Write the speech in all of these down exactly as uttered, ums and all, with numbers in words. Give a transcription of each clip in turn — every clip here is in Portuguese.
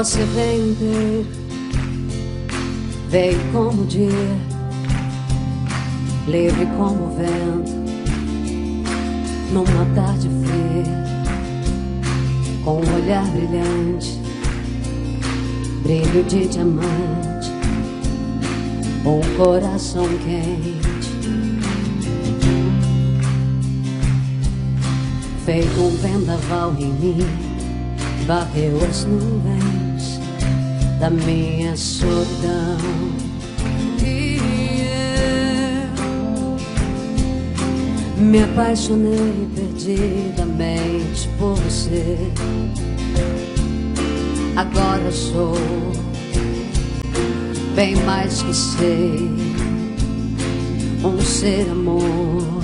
Você veio inteiro, veio como o dia, livre como o vento, numa tarde fria, com um olhar brilhante, brilho de diamante, um coração quente, feito um vendaval em mim. Varreu as nuvens da minha solidão. E eu me apaixonei perdidamente por você. Agora sou bem mais que sei, um ser amor.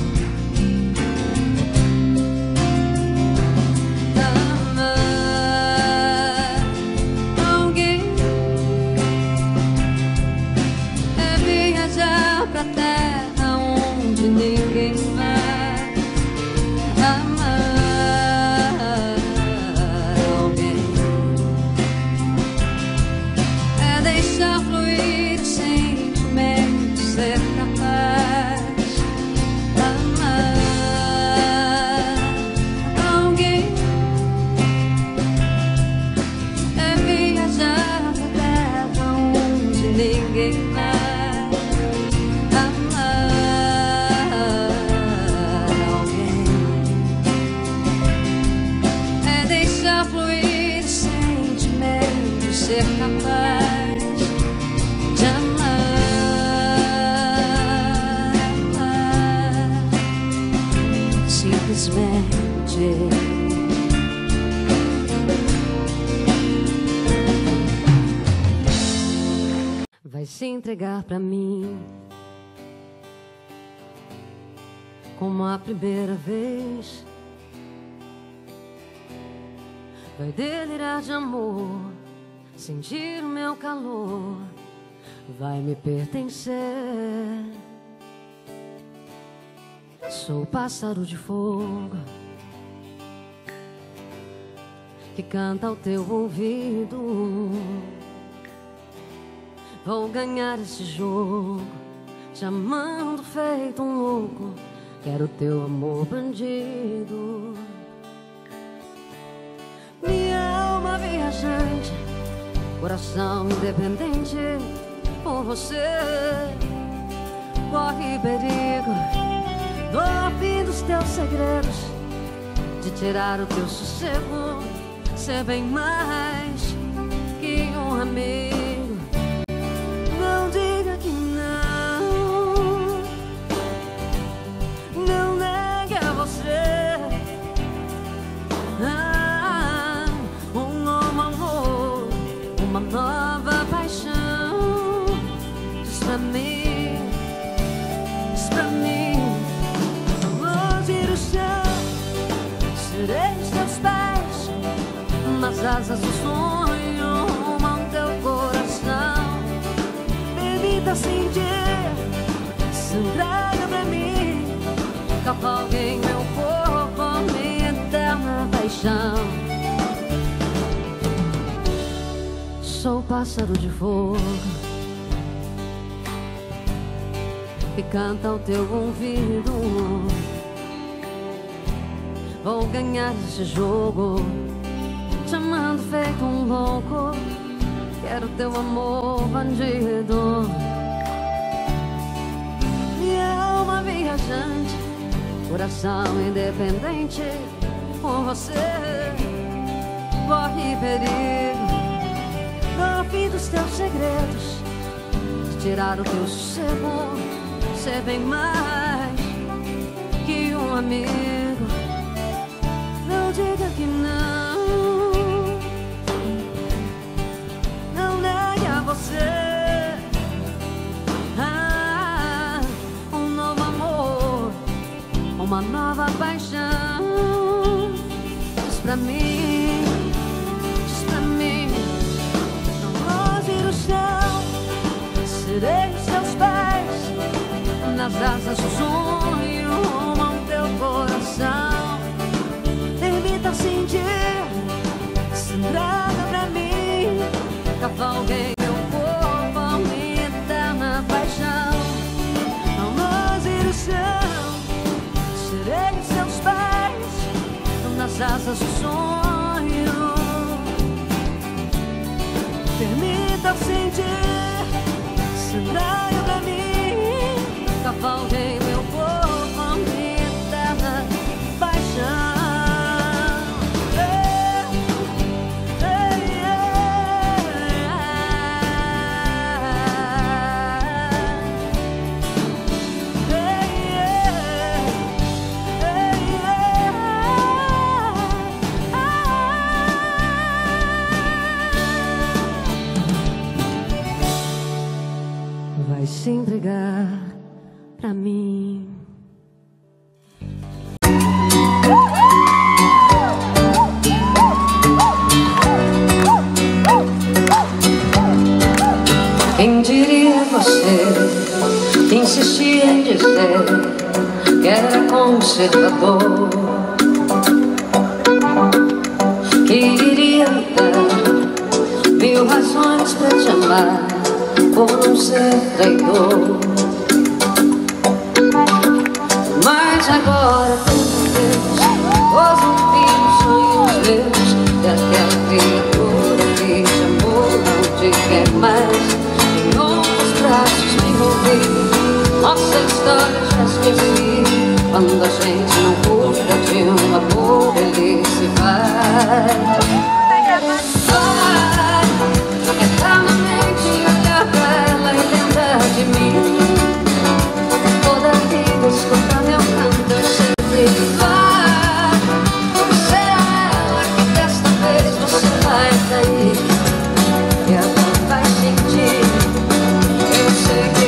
Vai se entregar pra mim como a primeira vez. Vai delirar de amor, sentir o meu calor, vai me pertencer. Sou pássaro de fogo que canta ao teu ouvido. Vou ganhar esse jogo, te amando feito um louco. Quero teu amor bandido. Minha alma viajante, coração independente. Por você corre perigo. Dou fim dos teus segredos, de tirar o teu sossego. Ser bem mais que um amigo. Não diga que não, não negue a você. Ah, um novo amor, uma nova paixão. Diz pra mim, diz pra mim, longe do céu, serei os teus pés. Nas asas do sonho, rumo ao teu coração. Permita sentir, se entrega pra mim. Cavalgue em meu corpo, minha eterna paixão. Sou pássaro de fogo que canta ao teu ouvido. Vou ganhar esse jogo, te amando feito um louco. Quero teu amor bandido. Minha alma viajante, coração independente. Por você corre perigo. Dou fim dos teus segredos, de tirar o teu sossego. Ser bem mais que um amigo. Não diga que não, ah, um novo amor, uma nova paixão. Diz pra mim, diz pra mim, não longe do céu, serei os teus pés. Nas asas do sonho, rumo ao teu coração. Permita sentir, se entrega pra mim. vai se entregar pra mim. Quem diria você que insistia em dizer que era conservador, que iria dar mil razões pra te amar por não ser traidor. Mas agora tudo Deus, os antigos sonhos meus, e aquela criatura que te amou não te quer mais. Nossa história já esqueci. Quando a gente não cuida de um amor, ele se vai. Vai eternamente olhar pra ela e lembrar de mim. Toda vida escutar meu canto, eu sempre vai. Será ela que desta vez você vai sair. E ela vai sentir. Eu sei que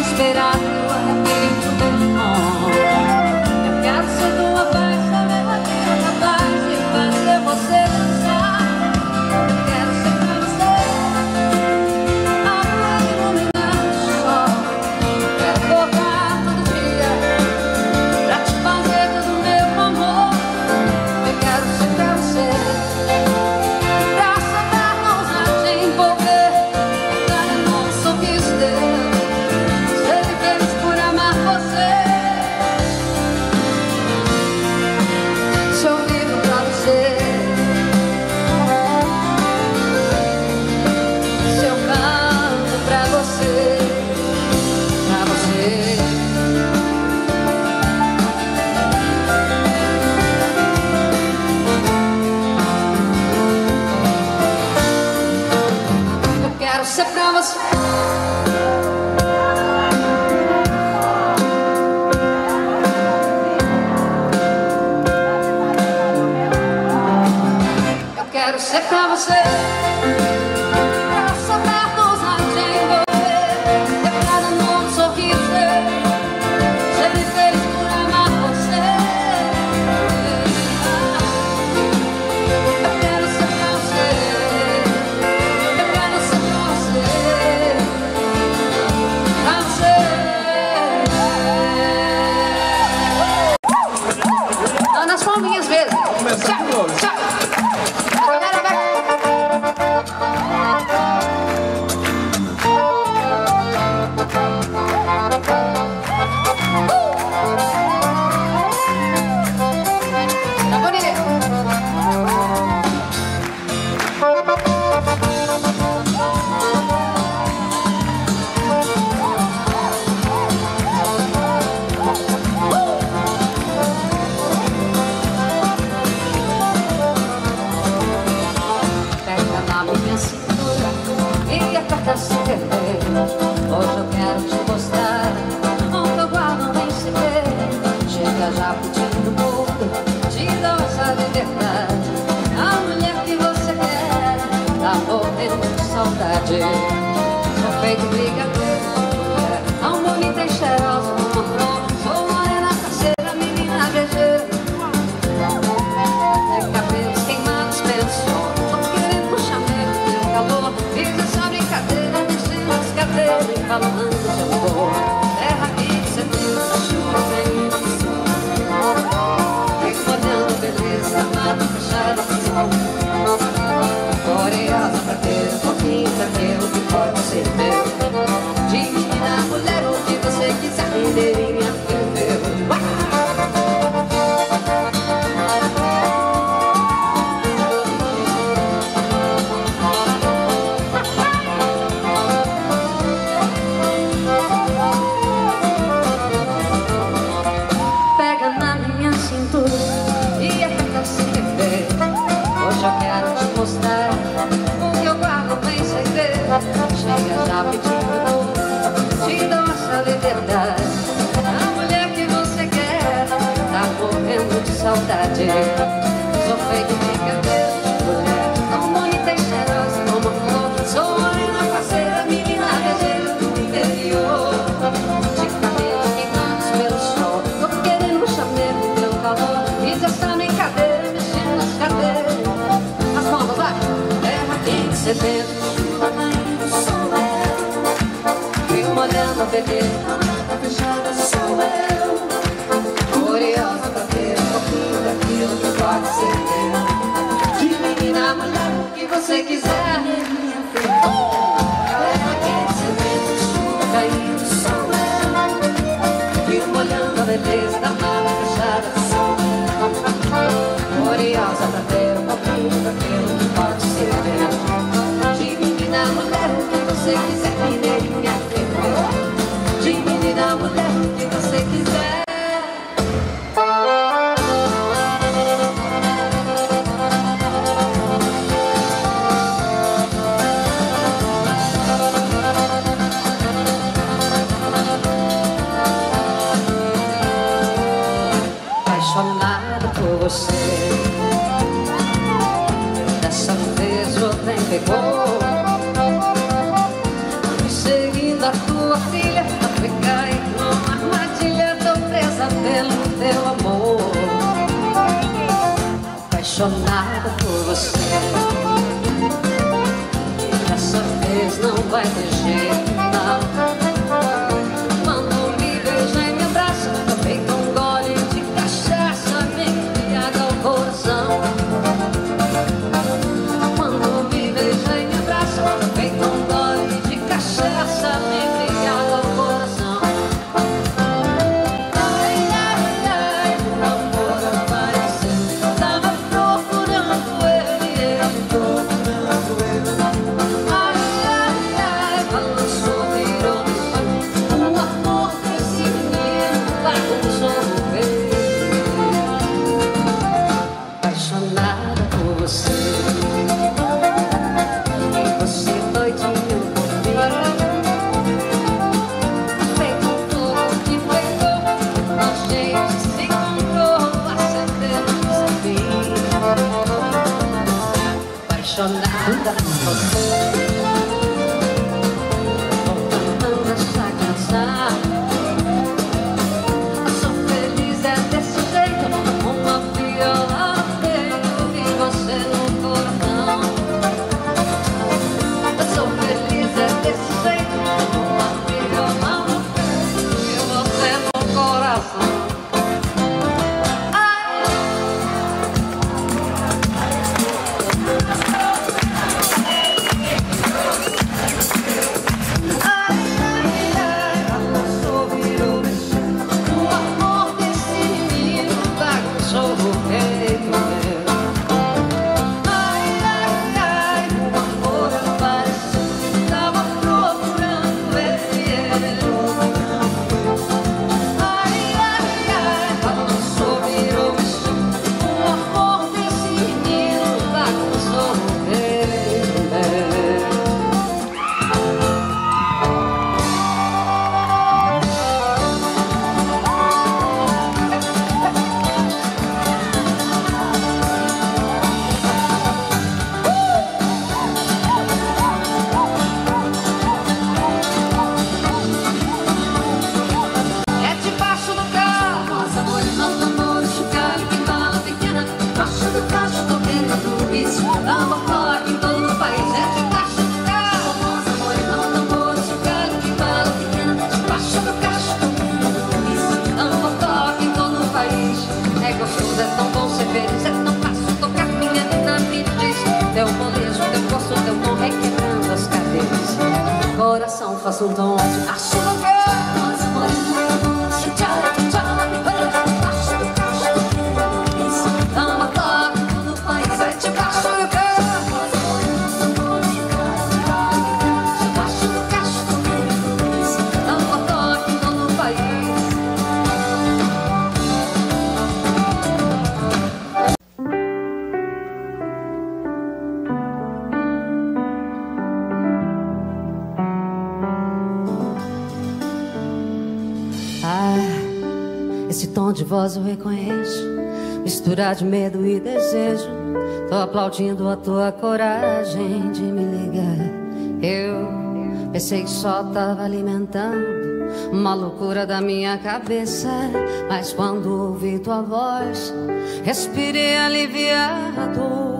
esperar, eu arrepio do meu irmão. é pra você. Mandou-me beijar e me abraça, tomei um gole de cachaça, me embriaga ao Ah, esse tom de voz eu reconheço, mistura de medo e desejo. Tô aplaudindo a tua coragem de me ligar. Eu pensei que só tava alimentando uma loucura da minha cabeça, mas quando ouvi tua voz, respirei aliviado.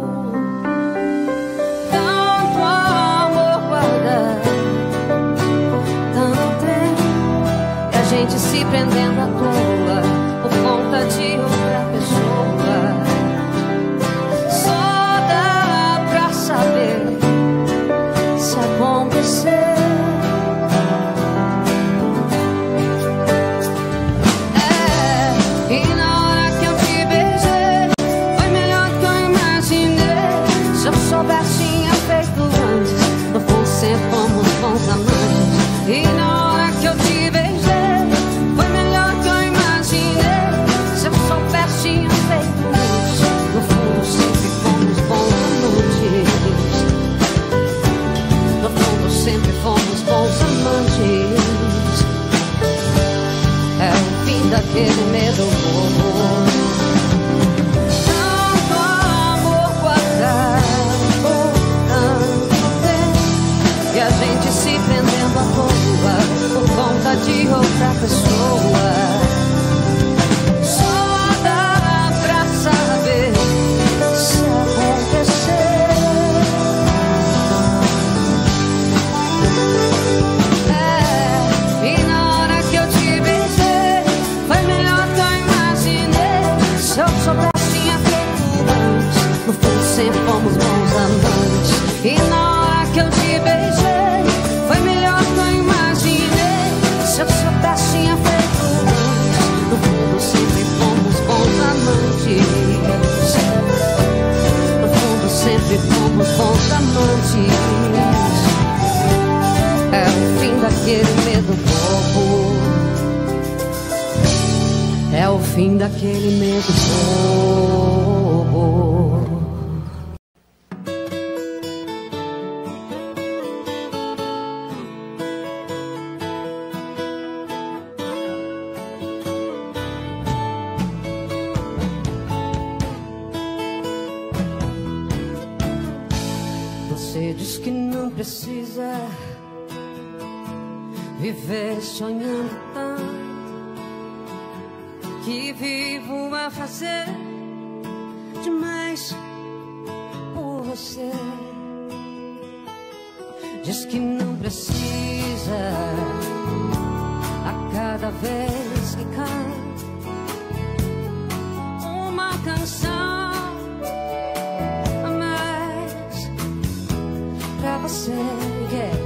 Gente se prendendo à toa por conta de outra pessoa. Só dá pra saber se acontecer. É, e na hora que eu te beijei, foi melhor do que eu imaginei. Se eu soubesse, tinha feito antes. Não vou ser como os bons amantes. E na hora que eu te beijei, sempre fomos bons amantes. É o fim daquele medo bobo. Tanto amor guardado, tanto tempo, e a gente se prendendo à toa por conta de outra pessoa. Só dá pra saber se acontecer. Sempre fomos bons amantes. E na hora que eu te beijei, foi melhor que eu imaginei. Se eu soubesse, tinha feito antes. No fundo sempre fomos bons amantes. No fundo sempre fomos bons amantes. É o fim daquele medo bobo. É o fim daquele medo bobo. Viver sonhando tanto que vivo a fazer demais por você. Diz que não precisa, a cada vez que canta uma canção a mais pra você, yeah.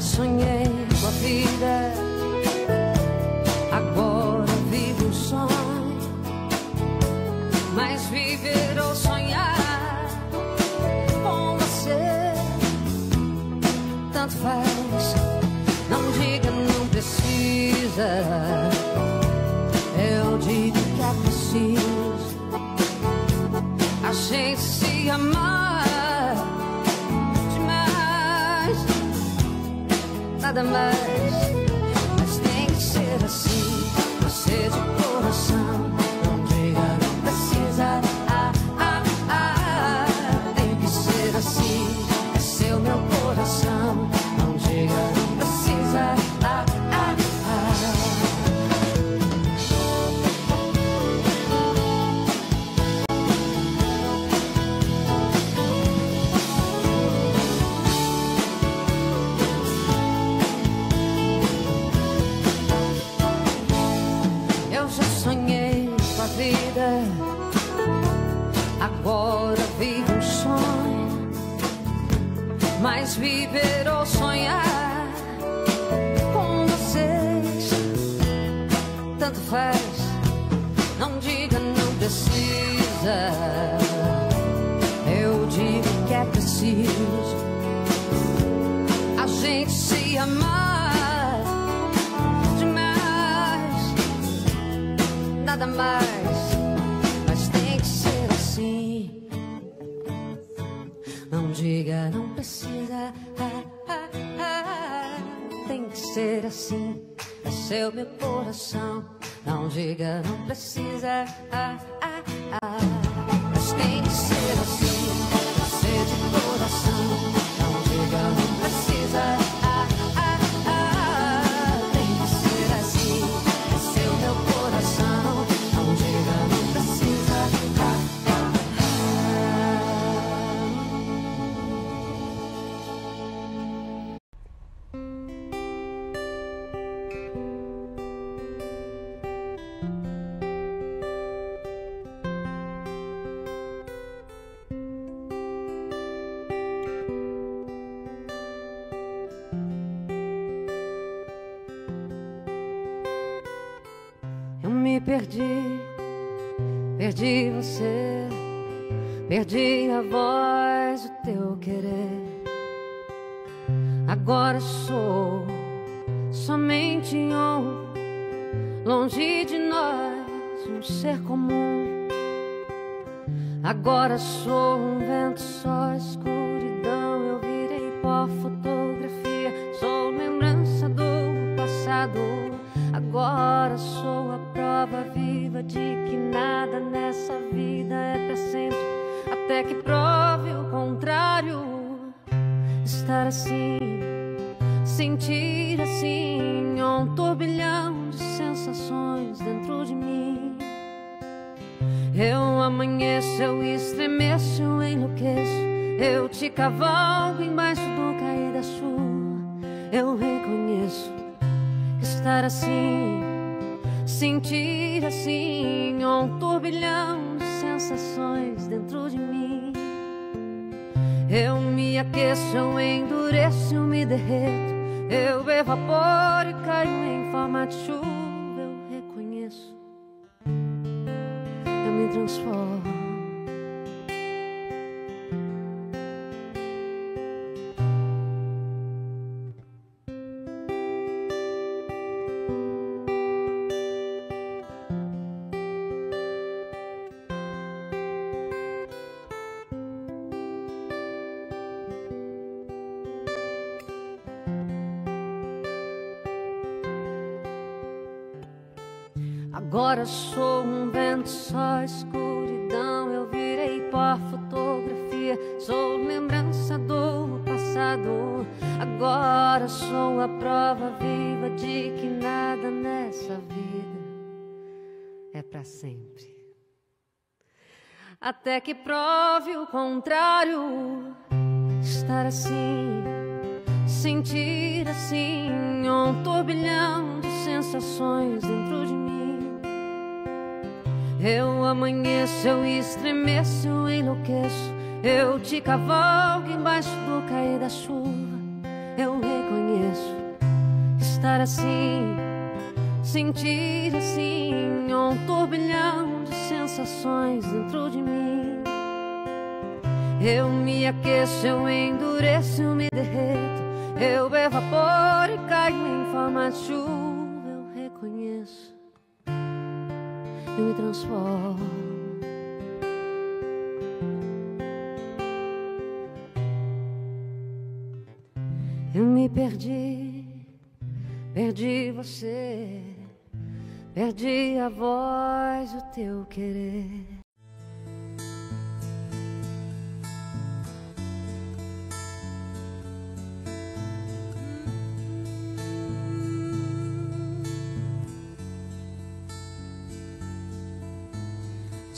Sonhei com a vida, agora vivo um sonho. Mas viver ou sonhar com você, tanto faz. Não diga não precisa, eu digo que é preciso a gente se amar. Nada mais, mas tem que ser assim. Você de coração, não diga, não precisa. Ah, ah, ah, tem que ser assim. Esse é o meu coração, não diga, não precisa. Ah, ah, agora vivo um sonho, mas viver ou sonhar com vocês, tanto faz. Não diga não precisa, eu digo que é preciso a gente se amar. nada mais, mas tem que ser assim. Não diga, não precisa, ah, ah, ah, tem que ser assim. É seu meu coração. Não diga, não precisa, ah, ah, ah, mas tem que ser assim. É ser de coração. Não diga, não precisa. Perdi, perdi você, perdi a voz, o teu querer. Agora sou somente um, longe de nós, um ser comum. Agora sou um vento, só escuridão, eu virei pó, fotografia, sou lembrança do passado. Agora sou a prova viva de que nada nessa vida é pra sempre, até que prove o contrário. Estar assim, sentir assim, um turbilhão de sensações dentro de mim. Eu amanheço, eu estremeço, eu enlouqueço, eu te cavalgo embaixo do cair da chuva. Eu reconheço que estar assim, sentir assim, um turbilhão de sensações dentro de mim. Eu me aqueço, eu endureço, eu me derreto, eu evaporo e caio em forma de chuva. Eu reconheço, eu me transformo. Agora sou um vento, só escuridão, eu virei pó, fotografia, sou lembrança do passado. Agora sou a prova viva de que nada nessa vida é pra sempre, até que prove o contrário. Estar assim, sentir assim, um turbilhão de sensações dentro de mim. Eu amanheço, eu estremeço, eu enlouqueço, eu te cavalgo embaixo do cair da chuva. Eu reconheço estar assim, sentir assim, um turbilhão de sensações dentro de mim. Eu me aqueço, eu endureço, eu me derreto, eu evaporo e caio em forma de chuva. Eu reconheço, eu me transformo. Eu me perdi, perdi você, perdi a voz, o teu querer.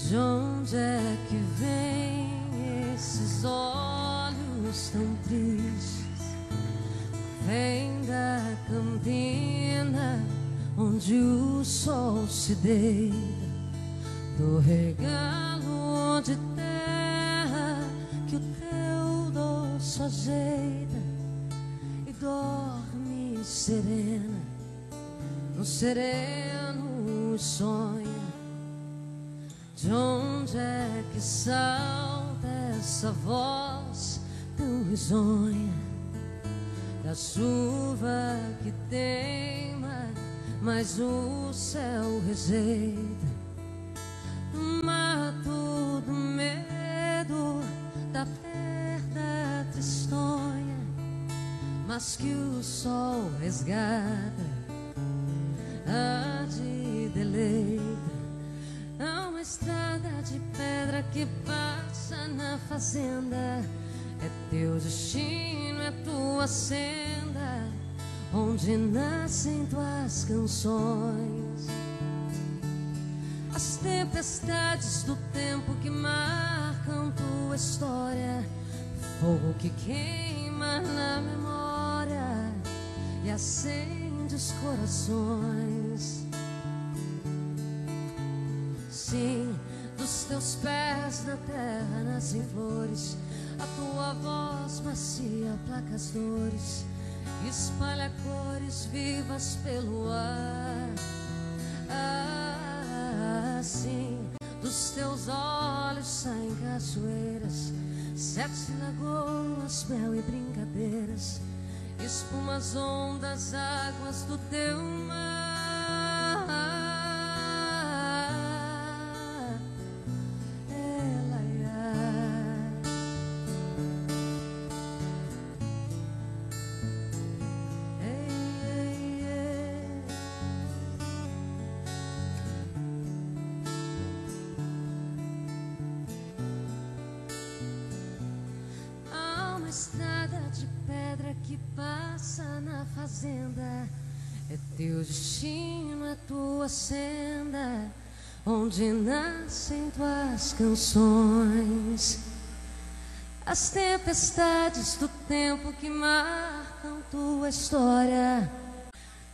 De onde é que vem esses olhos tão tristes? Vem da campina onde o sol se deita, do regalo de terra que o teu doce ajeita, e dorme serena, no sereno sonho. De onde é que salta essa voz tão risonha? Da chuva que teima, mas o céu rejeita, rasgada, arde e deleita. Há uma estrada de pedra que passa na fazenda. É teu destino, é tua senda, onde nascem tuas canções. As tempestades do tempo que marcam tua história, fogo que queima na memória e acende os corações. Sim, dos teus pés na terra nascem flores, a tua voz macia aplaca as dores, espalha cores vivas pelo ar. Ah, sim, dos teus olhos saem cachoeiras, sete lagoas, mel e brincadeiras, espumas, ondas, águas do teu mar. Ela é. Ei, ei, ei. Há uma estrada de pedra que passa na fazenda, é teu destino, é tua senda, onde nascem tuas canções. As tempestades do tempo que marcam tua história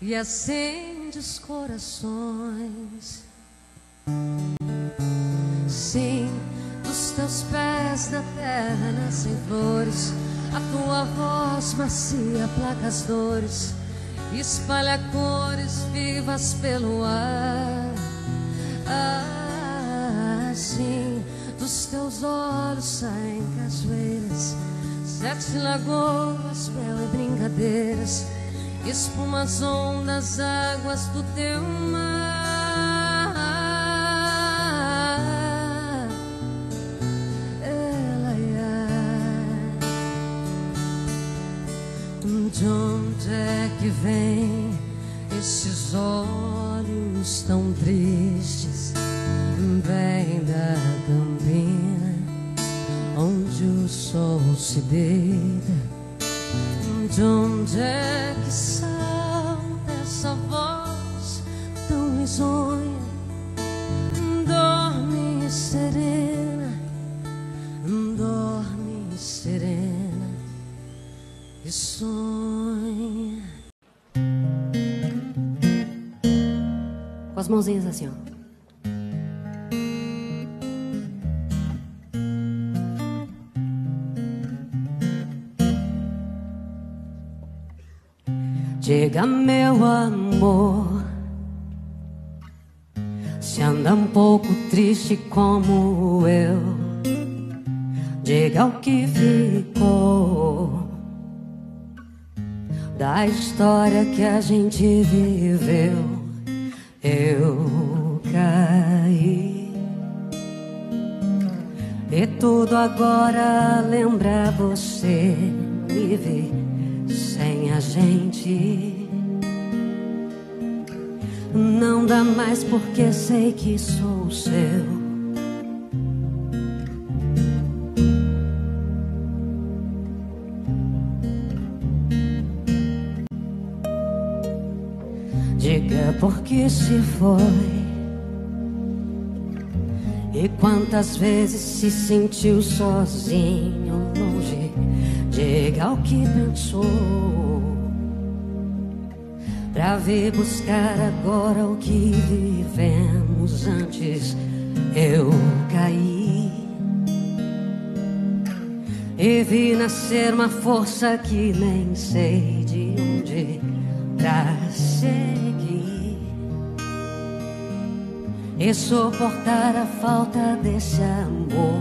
e acende os corações. Sim, dos teus pés na terra nascem flores, a tua voz macia aplaca as dores, espalha cores vivas pelo ar. Ah, sim, dos teus olhos saem cachoeiras, sete lagoas, mel e brincadeiras, espumas, ondas, águas do teu mar. De onde é que vem esses olhos tão tristes? Vem da campina onde o sol se deita. De onde é que salta essa voz tão risonha? Dorme serena, dorme serena e sonha. Com as mãozinhas assim, ó. Diga, meu amor, se anda um pouco triste como eu, diga o que ficou da história que a gente viveu. Eu caí e tudo agora lembra você. Me vê sem a gente, não dá mais porque sei que sou seu. Diga por que se foi e quantas vezes se sentiu sozinho, longe. Diga o que pensou pra vir buscar agora o que vivemos antes. Eu caí e vi nascer uma força que nem sei de onde pra ser. E suportar a falta desse amor.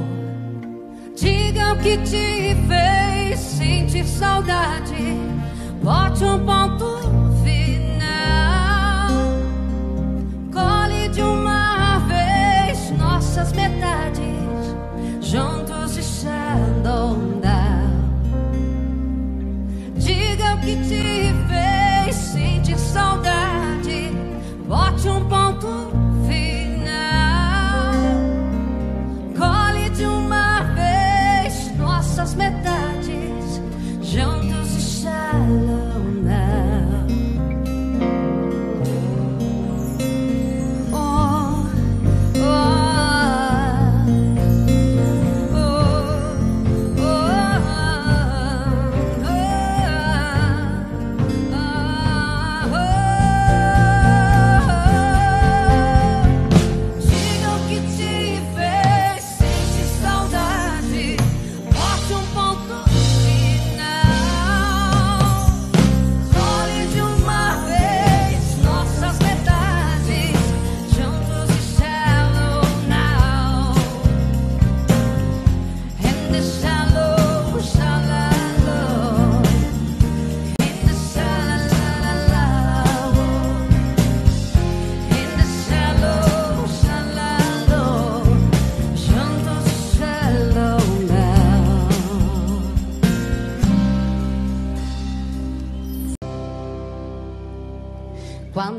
Diga o que te fez sentir saudade, bote um ponto final, colhe de uma vez nossas metades, juntos estando onda. Diga o que te fez sentir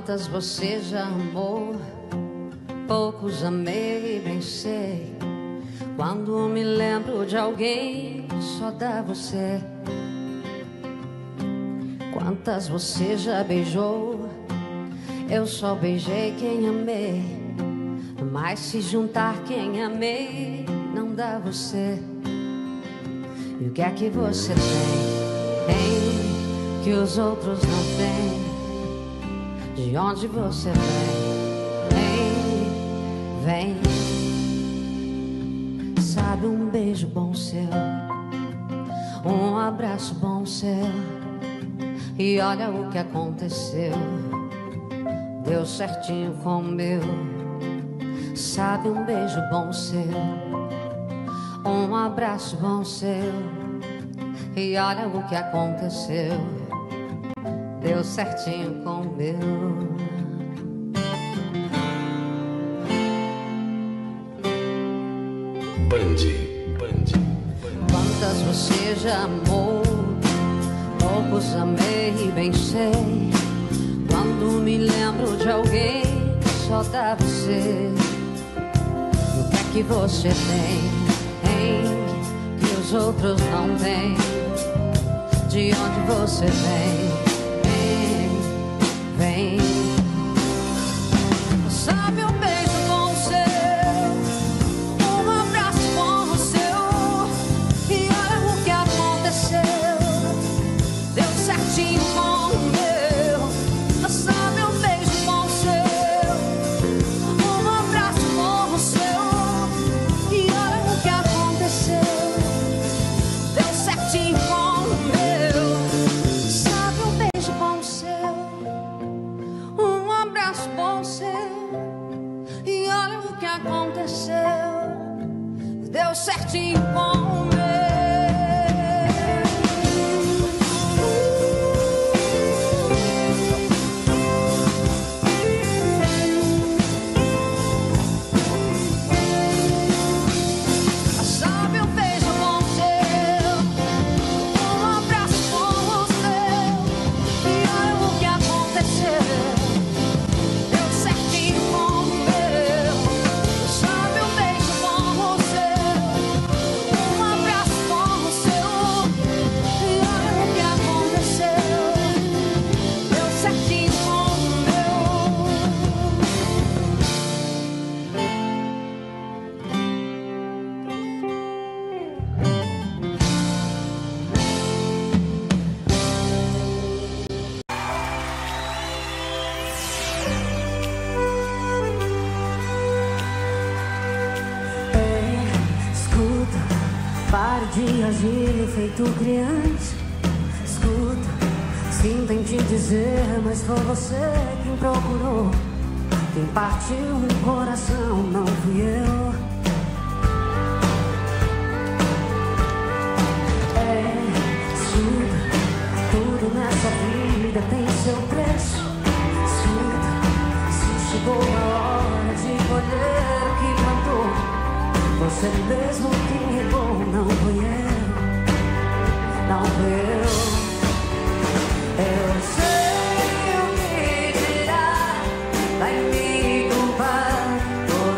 Quantas você já amou, poucos amei, bem sei. Quando me lembro de alguém, só dá você. Quantas você já beijou, eu só beijei quem amei. Mas se juntar quem amei, não dá você. E o que é que você tem, hein, que os outros não têm? De onde você vem, vem, vem. Sabe, um beijo bom seu, um abraço bom seu. E olha o que aconteceu, deu certinho com o meu. Sabe, um beijo bom seu, um abraço bom seu. E olha o que aconteceu, deu certinho com o meu. Bandi, bandi. Quantas você já amou, poucos amei e bem sei. Quando me lembro de alguém, só dá você. E o que é que você tem, hein, que os outros não têm? De onde você vem? Vem. Sabe, um beijo bom seu, um abraço bom seu. E olha o que aconteceu, deu certinho com o meu. Sabe, um beijo bom seu, um abraço bom seu. E olha o que aconteceu, deu certinho com o meu. Sabe, um beijo bom seu, bom seu. E olha o que aconteceu, deu certinho com o meu. Sabe, um beijo bom seu, um abraço bom seu. E olha o que aconteceu, feito criança. Escuta, sinto em te dizer, mas foi você quem procurou, quem partiu o coração, não fui eu. É, escuta, tudo nessa vida tem seu preço. Escuta, se chegou a hora de colher o que plantou, você mesmo quem regou, não fui eu. Não fui eu. Eu sei o que dirá, vai me culpar por um erro seu.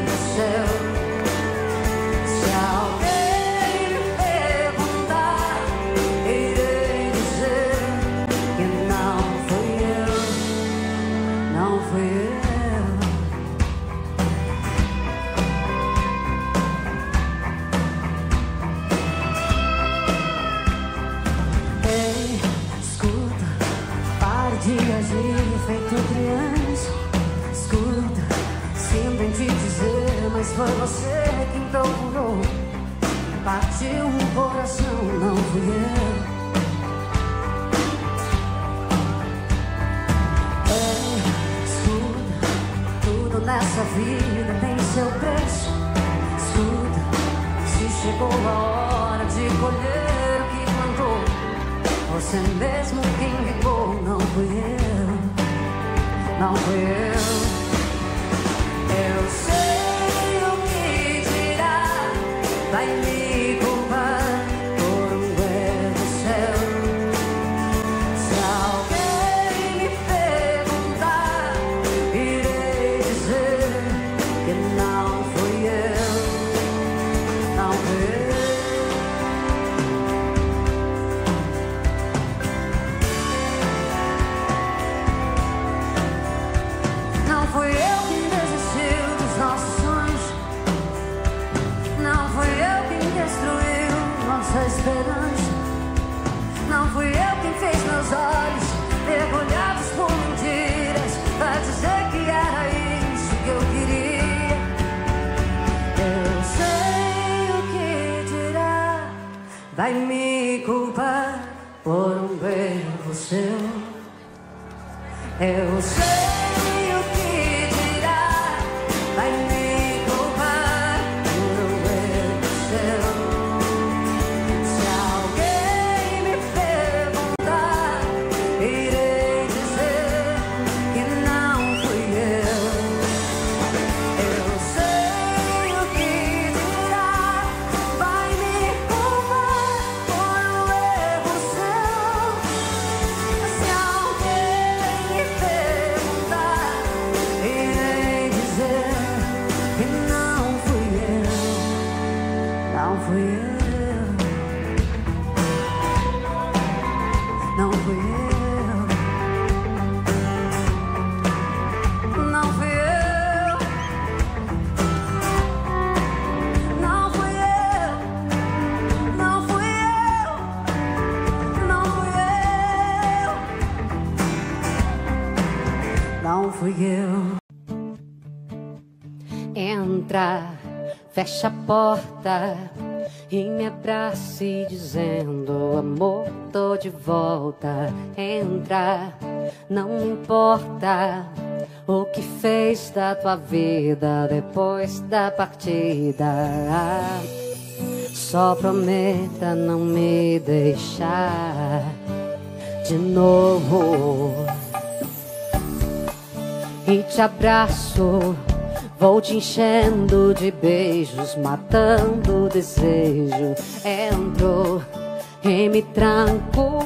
Se alguém me perguntar, irei dizer que não fui eu, não fui feito criança. Escuta, sinto em te dizer, mas foi você quem procurou, partiu o coração, não fui eu. É, escuta, tudo nessa vida tem seu preço. Escuta, se chegou a hora de colher o que plantou, você mesmo quem regou, não fui eu. Não fui eu. Eu sei o que dirá, vai me culpar por um erro seu. Se alguém me perguntar, vai me culpar por um beijo seu. Eu sei o que dirá, vai me culpar por um beijo seu. Se alguém me perguntar, irei dizer que não fui eu. Eu sei o que dirá, vai me culpar por um erro seu. Se alguém me perguntar, irei dizer que não fui eu, não fui eu, não fui eu. Não fui eu, não fui eu, não fui eu, não fui eu, não fui eu. Entra, fecha a porta e me abrace dizendo: amor, tô de volta. Entra, não importa o que fez da tua vida depois da partida. Ah, só prometa não me deixar de novo. E te abraço, vou te enchendo de beijos, matando o desejo. Entro e me tranco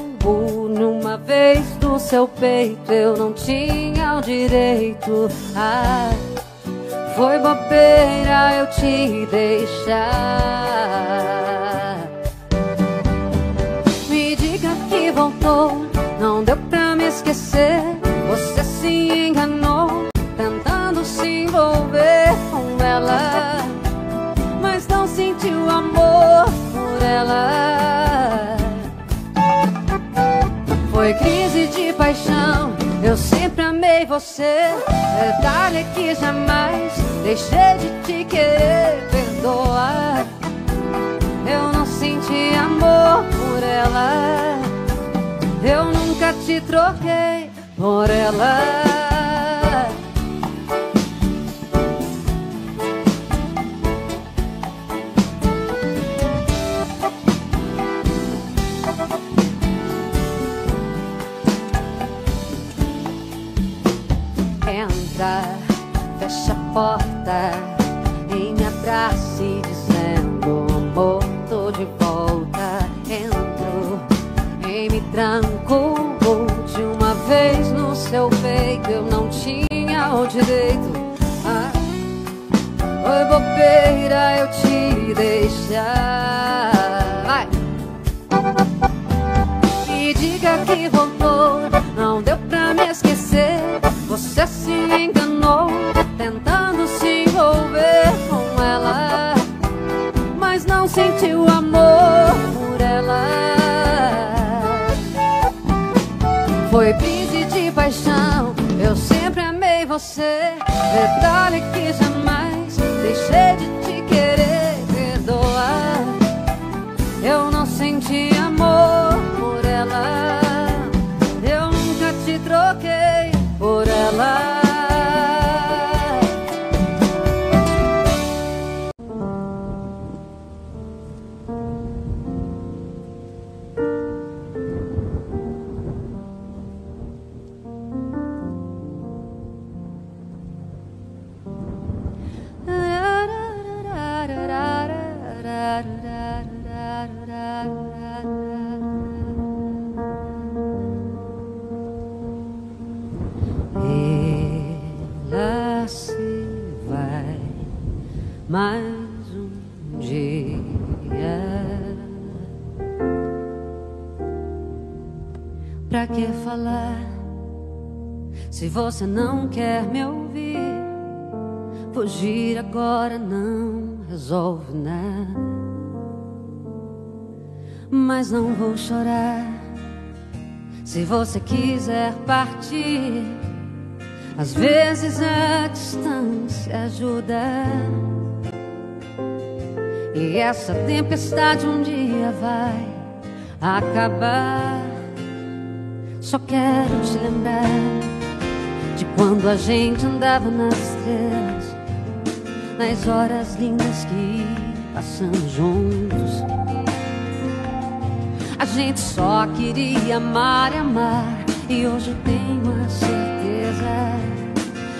numa vez do seu peito. Eu não tinha o direito. Ah, foi bobeira eu te deixar. Me diga que voltou, não deu pra me esquecer. Você se enganou, tentando se envolver com ela, mas não sentiu amor por ela. Foi crise de paixão, eu sempre amei você. Detalhe que jamais deixei de te querer. Perdoa, eu não senti amor por ela. Eu nunca te troquei por ela. Fecha a porta e me abrace dizendo: amor, tô de volta. Entro e me tranco de uma vez no seu peito. Eu não tinha o direito. Ah, foi bobeira eu te deixar. Vai. E diga que voltou, não deu pra me esquecer. Você se enganou, tentando se envolver com ela, mas não sentiu amor por ela. Foi crise de paixão, eu sempre amei você. Detalhe que jamais deixei de te querer. Perdoar, eu não senti amor por ela. Eu nunca te troquei por ela. Mais um dia, pra que falar se você não quer me ouvir? Fugir agora não resolve nada, mas não vou chorar se você quiser partir. Às vezes a distância ajuda. E essa tempestade um dia agora vai acabar. Só quero te lembrar de quando a gente andava nas estrelas, nas horas lindas que passamos juntos. A gente só queria amar e amar, e hoje eu tenho a certeza,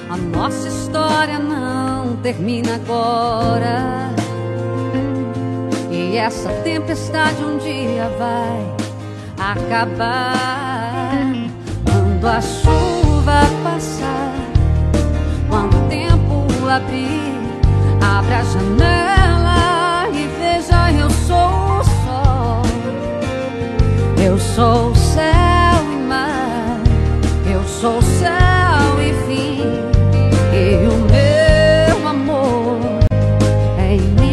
a nossa história não termina agora. E essa tempestade um dia vai acabar. Quando a chuva passar, quando o tempo abrir, abra a janela e veja, eu sou o sol, eu sou o céu e mar, eu sou o céu e fim, e o meu amor é imenso.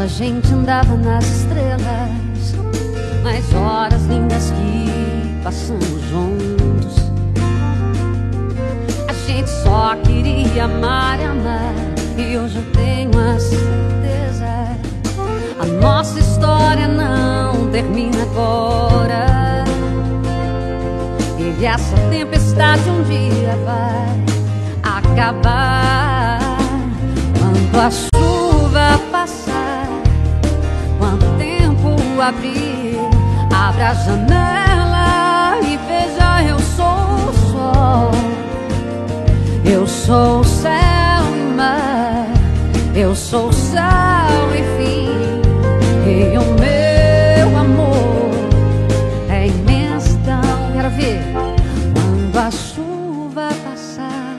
A gente andava nas estrelas, nas horas lindas que passamos juntos. A gente só queria amar e amar, e hoje eu tenho a certeza, a nossa história não termina agora. E essa tempestade um dia vai acabar. Quando a chuva passar, abrir, abra a janela e veja, eu sou o sol, eu sou o céu e mar, eu sou o céu e fim, e o meu amor é imensidão. Quero ver. Quando a chuva passar,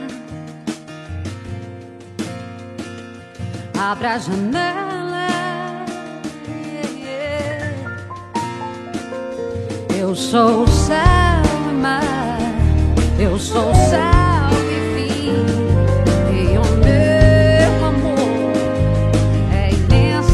abra a janela, eu sou o céu e mar, eu sou o céu e fim, e o meu amor é imenso.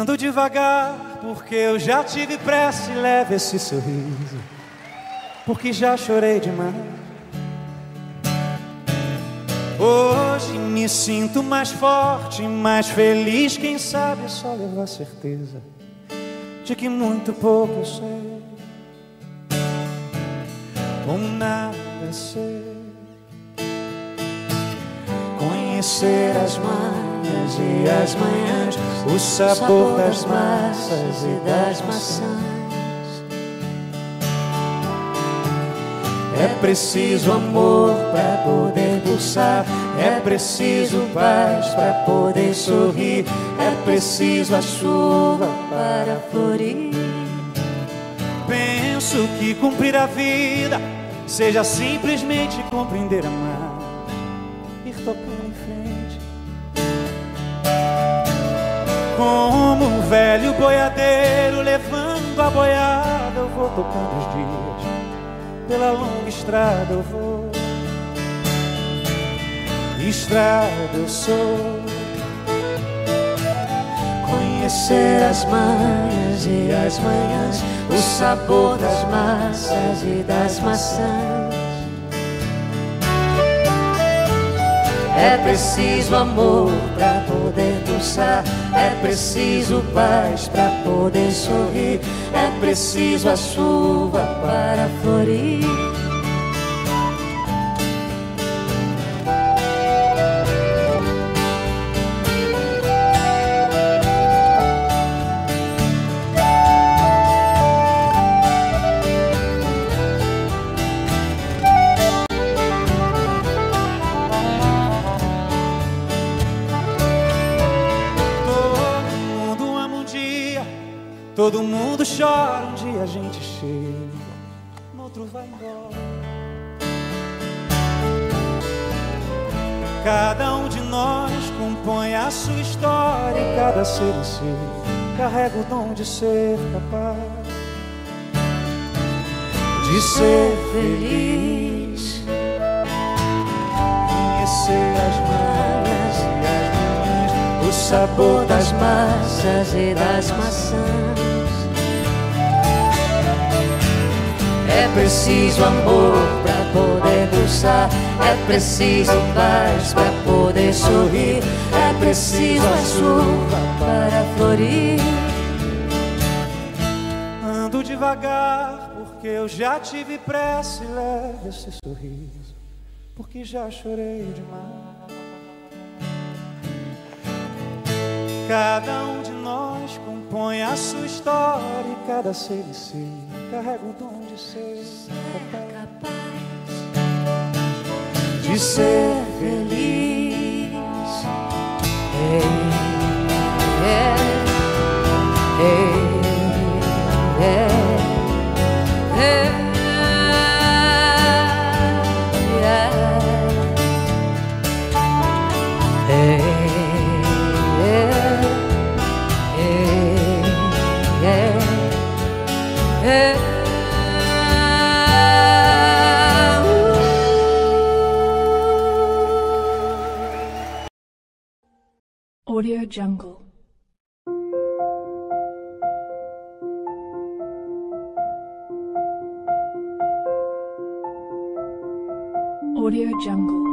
Ela devagar, porque eu já tive pressa, e leve esse sorriso, porque já chorei demais. Hoje me sinto mais forte, mais feliz. Quem sabe só levo a certeza de que muito pouco eu sei, ou nada sei. Conhecer as mãos e as manhãs, o sabor das massas e das maçãs. É preciso amor para poder pulsar, é preciso paz para poder sorrir, é preciso a chuva para florir. Penso que cumprir a vida seja simplesmente compreender, amar, ir tocando em frente. Como um velho boiadeiro levando a boiada, eu vou tocando os dias, pela longa estrada eu vou. Estrada eu sou. Conhecer as manhas e as manhãs, o sabor das massas e das maçãs. É preciso amor pra poder pulsar, é preciso paz pra poder sorrir, é preciso a chuva para florir. Todo mundo chora, um dia a gente chega, no outro vai embora. Cada um de nós compõe a sua história, e cada ser em si carrega o dom de ser capaz de ser feliz, conhecer as malhas e as manhãs, o sabor das massas e das maçãs. É preciso amor pra poder pulsar, é preciso paz pra poder sorrir, é preciso a chuva para florir. Ando devagar porque eu já tive pressa, e leve esse sorriso porque já chorei demais. Cada um de nós compõe a sua história, e cada ser em si carrega o dom de ser capaz de ser feliz. É, é, é, é, é. Audio Jungle. Audio Jungle.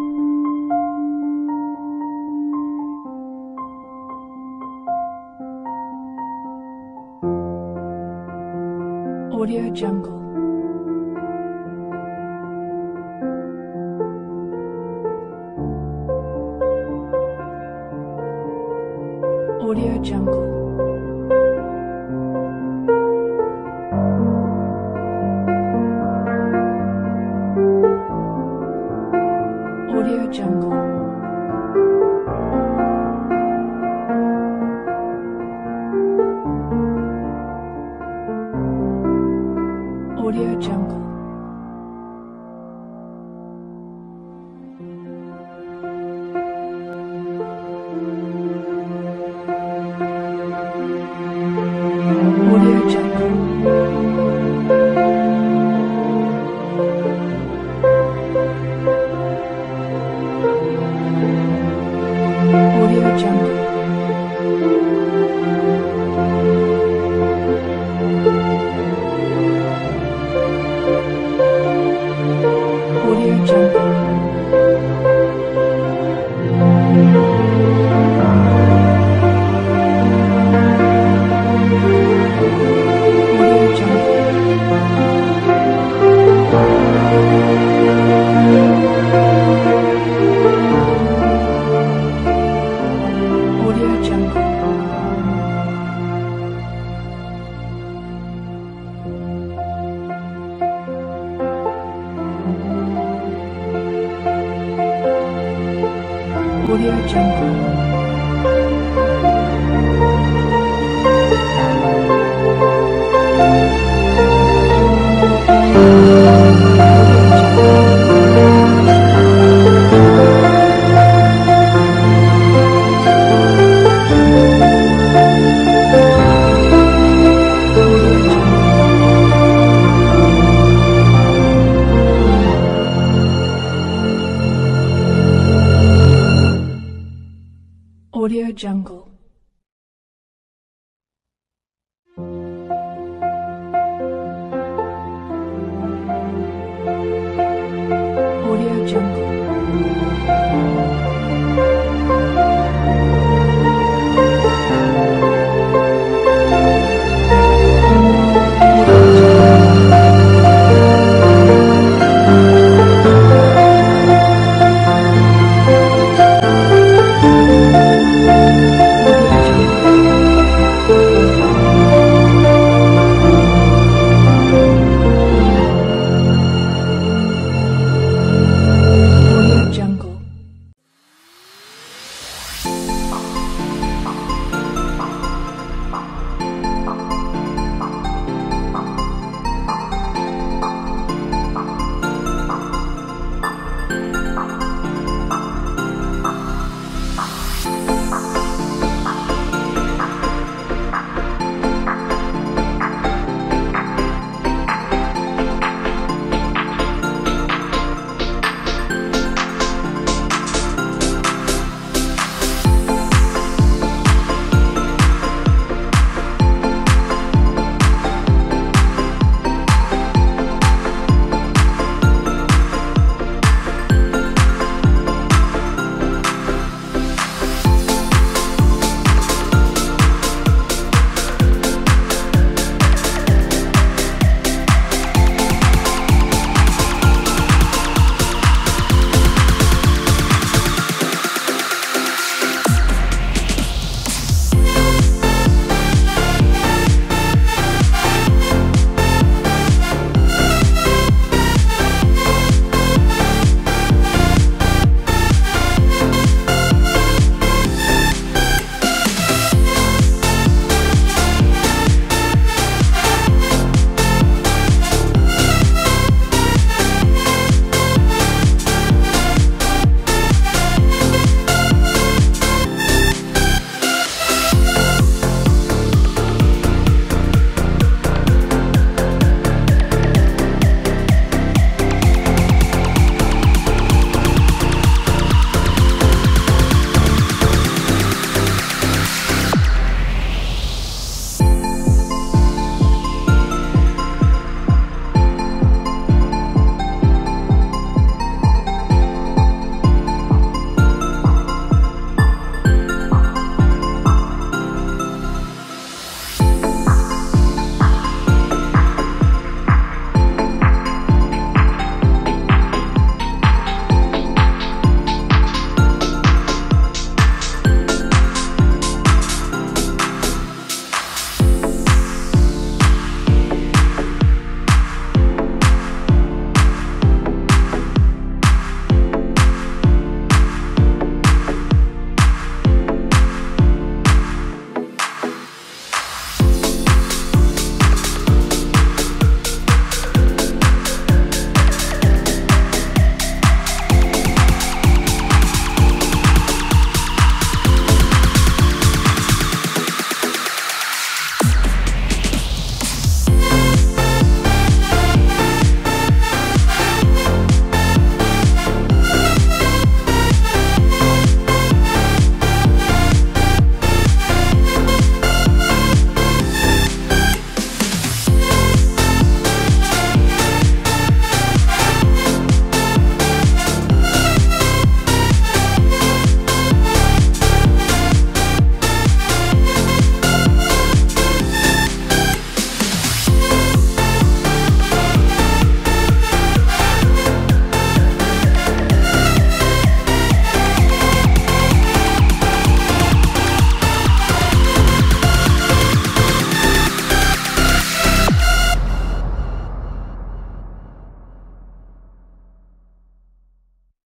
Audio Jungle. Audio Jungle. Audio Jungle. Audio Jungle. Jungle. Audio Jungle.